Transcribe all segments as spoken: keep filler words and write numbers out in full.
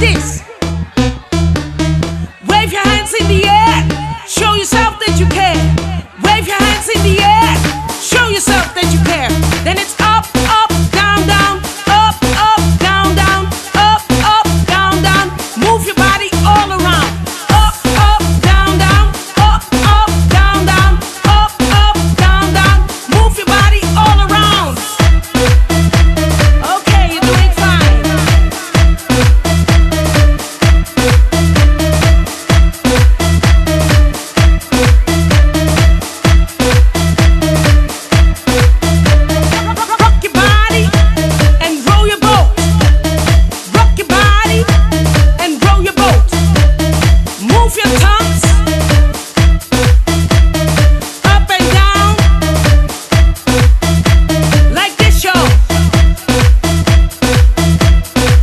this. Wave your hands in the air, show yourself that you care. Wave your hands in the air, show yourself that you care. Then it's up, up, down, down, up, up, down, down, up, up, down, down. Move your body all around. Up, up, down, down, up, up, down, down, up, up, down, down. Move your body all around. Okay, you're doing fine. Rock your body and roll your boat. Rock your body and roll your boat. Move your tongues up and down like this show.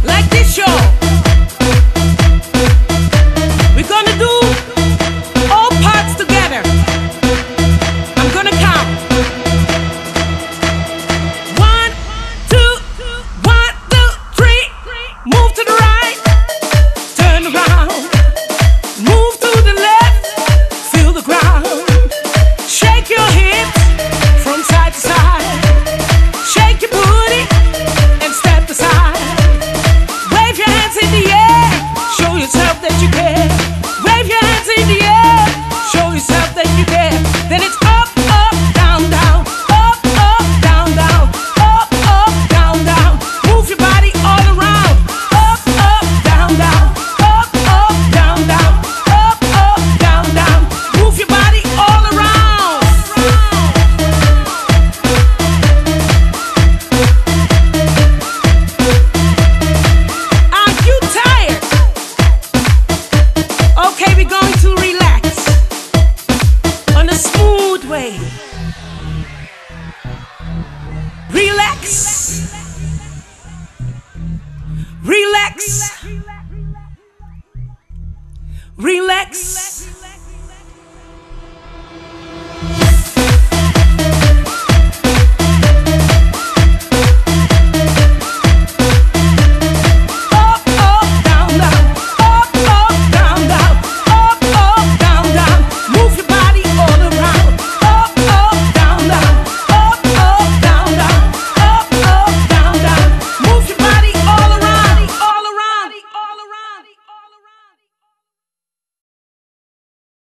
Like this show. We're gonna do all parts together. I'm gonna count. One, two, one, two, three. Move to the right, turn around. Move to the left, feel the ground. Shake your hips from side to side. Shake your booty and step aside. Wave your hands in the air, show yourself that you care. Wave your hands in the air, show yourself that you care. Then it's up, up, down, down, up, up, down, down, up, up, down, down. Move your body all around. Up, up, down, down, up, up, down, down, up, up, down, down. Move your body all around. Are you tired? Okay, we're going to relax on a smooth way. Relax. Relax.